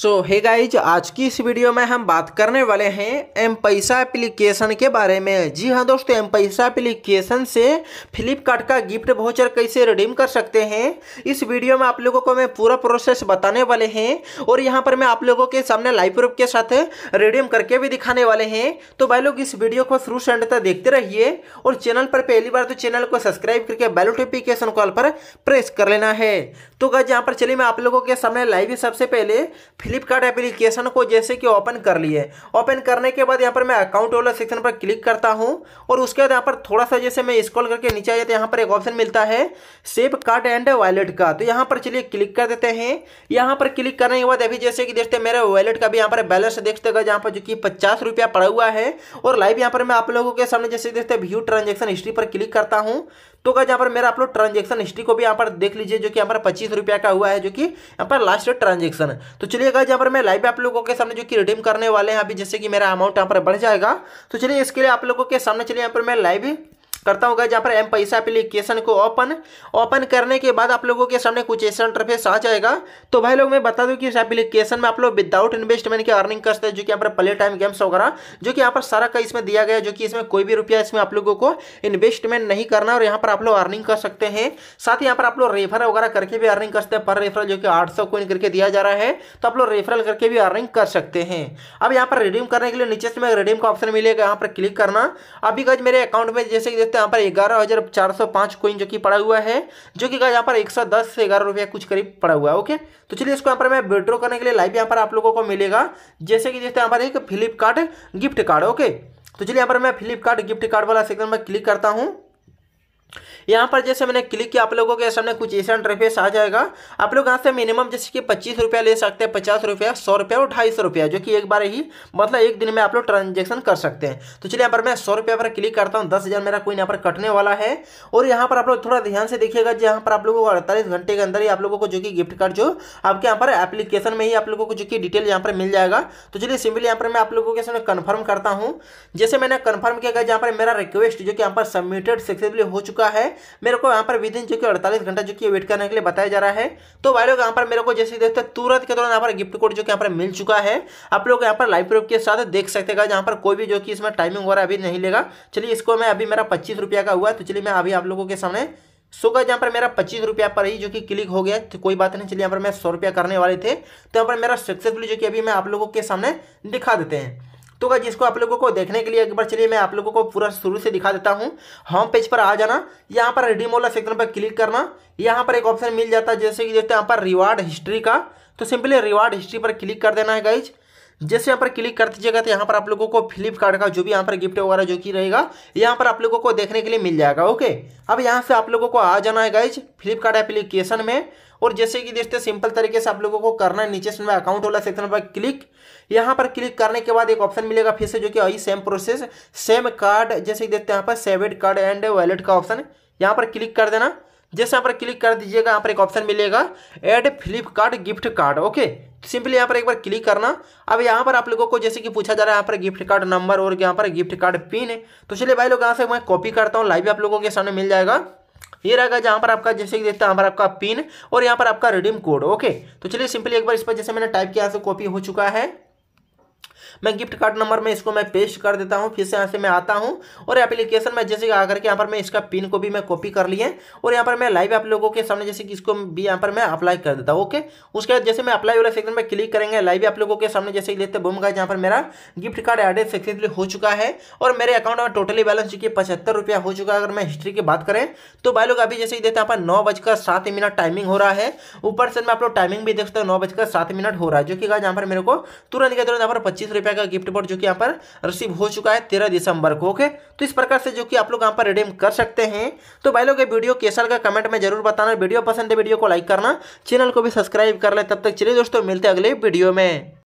सो hey guys, आज की इस वीडियो में हम बात करने वाले हैं एम पैसा एप्लीकेशन के बारे में। जी हाँ दोस्तों, एम पैसा एप्लीकेशन से फ्लिपकार्ट का गिफ्ट वाउचर कैसे रिडीम कर सकते हैं, इस वीडियो में आप लोगों को मैं पूरा प्रोसेस बताने वाले हैं और यहाँ पर मैं आप लोगों के सामने लाइव प्रूफ के साथ रिडीम करके भी दिखाने वाले हैं। तो भाई लोग इस वीडियो को शुरू से अंत तक देखते रहिए और चैनल पर पहली बार तो चैनल को सब्सक्राइब करके बेल नोटिफिकेशन कॉल पर प्रेस कर लेना है। तो गाइज यहाँ पर चलिए मैं आप लोगों के सामने लाइव सबसे पहले फ्लिपकार्ट एप्लीकेशन को जैसे कि ओपन कर लिए। ओपन करने के बाद यहाँ पर मैं अकाउंट वाला सेक्शन पर क्लिक करता हूँ और उसके बाद यहाँ पर थोड़ा सा जैसे मैं स्क्रॉल करके नीचे आ जाते यहाँ पर एक ऑप्शन मिलता है सेव कार्ड एंड वॉलेट का। तो यहाँ पर चलिए क्लिक कर देते हैं। यहाँ पर क्लिक करने के बाद अभी जैसे कि देखते हैं मेरे वॉलेट का भी यहाँ पर बैलेंस देखते हैं यहाँ पर जो कि 50 रुपया पड़ा हुआ है। और लाइव यहाँ पर मैं आप लोगों के सामने जैसे देखते हैं व्यू ट्रांजेक्शन हिस्ट्री पर क्लिक करता हूँ। तो गाइस यहाँ पर मेरा आप लोग ट्रांजेक्शन हिस्ट्री को भी यहाँ पर देख लीजिए जो कि यहाँ पर 25 रुपया का हुआ है जो कि यहाँ पर लास्ट ट्रांजेक्शन। तो चलिए गाइस यहाँ पर मैं लाइव आप लोगों के सामने जो कि रिडीम करने वाले हैं अभी जैसे कि मेरा अमाउंट यहाँ पर बढ़ जाएगा। तो चलिए इसके लिए आप लोगों के सामने चलिए यहाँ पर मैं लाइव करता हूँ गाइस यहाँ पर एम पैसा एप्लीकेशन को ओपन करने के बाद आप लोगों के सामने कुछ ऐसा इंटरफेस आ जाएगा। तो भाई लोग मैं बता दूँ कि इस एप्लीकेशन में आप लोग विदाउट इन्वेस्टमेंट की अर्निंग कर सकते हैं जो कि यहाँ पर प्ले टाइम गेम्स वगैरह जो कि यहाँ पर सारा का इसमें दिया गया है जो कि इसमें कोई भी रुपया इसमें आप लोगों को इन्वेस्टमेंट नहीं करना और यहाँ पर आप लोग अर्निंग कर सकते हैं। साथ ही यहाँ पर आप लोग रेफर वगैरह करके भी अर्निंग कर सकते हैं। पर रेफरल जो कि 800 कॉइन करके दिया जा रहा है तो आप लोग रेफरल करके भी अर्निंग कर सकते हैं। अब यहाँ पर रिडीम करने के लिए नीचे से रिडीम का ऑप्शन मिलेगा, यहाँ पर क्लिक करना। अभी गाइस मेरे अकाउंट में जैसे कि यहाँ पर 11,405 कॉइन जो कि पड़ा हुआ है जो कि यहाँ पर 110 से 11 रुपया कुछ करीब पड़ा हुआ है। ओके, तो चलिए इसको यहाँ पर मैं विड्रॉ करने के लिए लाइव यहाँ पर आप लोगों को मिलेगा जैसे कि यहाँ पर एक फ्लिपकार्ट गिफ्ट कार्ड। ओके, तो चलिए यहाँ पर मैं फ्लिपकार्ट गिफ्ट कार्ड वाला सेक्शन में क्लिक करता हूँ। यहाँ पर जैसे मैंने क्लिक किया आप लोगों के सामने कुछ ऐसा इंटरफेस आ जाएगा। आप लोग यहाँ से मिनिमम जैसे कि 25 रुपया ले सकते हैं, 50 रुपया, 100 रुपया और 250 रुपया जो कि एक बार ही मतलब एक दिन में आप लोग ट्रांजेक्शन कर सकते हैं। तो चलिए यहाँ पर मैं 100 रुपया पर क्लिक करता हूँ। 10,000 मेरा कोई यहाँ पर कटने वाला है और यहाँ पर आप लोग थोड़ा ध्यान से देखिएगा। यहाँ पर आप लोगों को 48 घंटे के अंदर ही आप लोगों को जो कि गिफ्ट कार्ड जो आपके यहाँ पर एप्लीकेशन में ही आप लोगों को जो कि डिटेल यहाँ पर मिल जाएगा। तो चलिए सिंपली यहाँ पर मैं आप लोगों के सामने कन्फर्म करता हूँ। जैसे मैंने कन्फर्म किया यहाँ पर मेरा रिक्वेस्ट जो कि यहाँ पर सबमिटेड सक्सेसफुली हो चुका है। मेरे को यहाँ पर विदिन जो कि 48 घंटा जो कि वेट करने के लिए बताया जा रहा है। तो भाई लोग यहाँ पर मेरे को जैसे देखते हैं तुरंत के दौरान यहाँ पर गिफ्ट कोड जो कि यहाँ पर मिल चुका है। आप लोग यहाँ पर लाइव प्रूफ के साथ देख सकते हैं जहाँ पर कोई भी जो कि इसमें टाइमिंग वगैरह अभी नहीं लेगा। चलिए इसको मैं अभी मेरा 25 रुपया का हुआ। तो चलिए मैं अभी आप लोगों के सामने सोगा जहाँ पर मेरा 25 रुपया पर ही जो कि क्लिक हो गया। तो कोई बात नहीं, चलिए यहाँ पर मैं 100 रुपया करने वाले थे तो यहाँ पर मेरा सक्सेसफुली जो कि अभी मैं आप लोगों के सामने दिखा देते हैं। तो गाइस इसको आप लोगों को देखने के लिए एक बार चलिए मैं आप लोगों को पूरा शुरू से दिखा देता हूँ। होम पेज पर आ जाना, यहाँ पर रिडीम वाला सेक्शन पर क्लिक करना। यहाँ पर एक ऑप्शन मिल जाता है जैसे कि देखते हैं यहाँ पर रिवार्ड हिस्ट्री का। तो सिंपली रिवार्ड हिस्ट्री पर क्लिक कर देना है गाइज। जैसे यहाँ पर क्लिक कर दीजिएगा तो यहाँ पर आप लोगों को फ्लिपकार्ट का जो भी यहाँ पर गिफ्ट वगैरह जो कि रहेगा यहाँ पर आप लोगों को देखने के लिए मिल जाएगा। ओके, अब यहाँ से आप लोगों को आ जाना है गाइज फ्लिपकार्ट एप्लीकेशन में और जैसे कि देखते सिंपल तरीके से आप लोगों को करना है नीचे में अकाउंट वाला सेक्शन पर क्लिक। यहाँ पर क्लिक करने के बाद एक ऑप्शन मिलेगा फिर से जो कि वही सेम प्रोसेस सेम कार्ड जैसे कि देखते हैं यहाँ पर सेवेड कार्ड एंड वॉलेट का ऑप्शन, यहाँ पर क्लिक कर देना। जैसे यहाँ पर क्लिक कर दीजिएगा यहाँ पर एक ऑप्शन मिलेगा add Flipkart gift card. Okay, simply यहाँ पर एक बार क्लिक करना। अब यहाँ पर आप लोगों को जैसे कि पूछा जा रहा है यहाँ पर गिफ्ट कार्ड नंबर और यहाँ पर गिफ्ट कार्ड पिन है। तो चलिए भाई लोग यहाँ से मैं कॉपी करता हूँ, लाइव आप लोगों के सामने मिल जाएगा। ये रहेगा जहाँ पर आपका जैसे कि देखते हैं यहाँ पर आपका पिन और यहाँ पर आपका रिडीम कोड। ओके, तो चलिए सिंपली एक बार इस पर जैसे मैंने टाइप किया यहाँ से कॉपी हो चुका है। मैं गिफ्ट कार्ड नंबर में इसको मैं पेस्ट कर देता हूँ। फिर से यहाँ से मैं आता हूँ और एप्लीकेशन में जैसे कि आकर के यहाँ पर मैं इसका पिन को भी मैं कॉपी कर लिए और यहाँ पर मैं लाइव आप लोगों के सामने जैसे कि इसको भी यहाँ पर मैं अप्लाई कर देता हूँ। ओके, उसके बाद जैसे मैं अप्लाई वाला सेक्शन में क्लिक करेंगे लाइव आप लोगों के सामने जैसे कि लेते बूम का यहाँ पर मेरा गिफ्ट कार्ड एडेड सक्सेसफुली हो चुका है और मेरे अकाउंट में टोटली बैलेंस जो कि 75 रुपया हो चुका है। अगर मैं हिस्ट्री की बात करें तो भाई लोग अभी जैसे कि देते हैं यहाँ पर 9:07 टाइमिंग हो रहा है। ऊपर से मैं आप लोग टाइमिंग भी देखते हैं 9:07 हो रहा है जो कि यहाँ पर मेरे को तुरंत के तुरंत यहाँ पर 25 का गिफ्ट कार्ड जो कि यहाँ पर रिसीव हो चुका है 13 दिसंबर को। ओके, तो इस प्रकार से जो कि आप लोग यहाँ पर रिडीम कर सकते हैं। तो भाई लोग ये वीडियो कैसा लगा कमेंट में जरूर बताना। वीडियो पसंद है वीडियो को लाइक करना, चैनल को भी सब्सक्राइब कर ले। तब तक चलिए दोस्तों मिलते हैं अगले वीडियो में।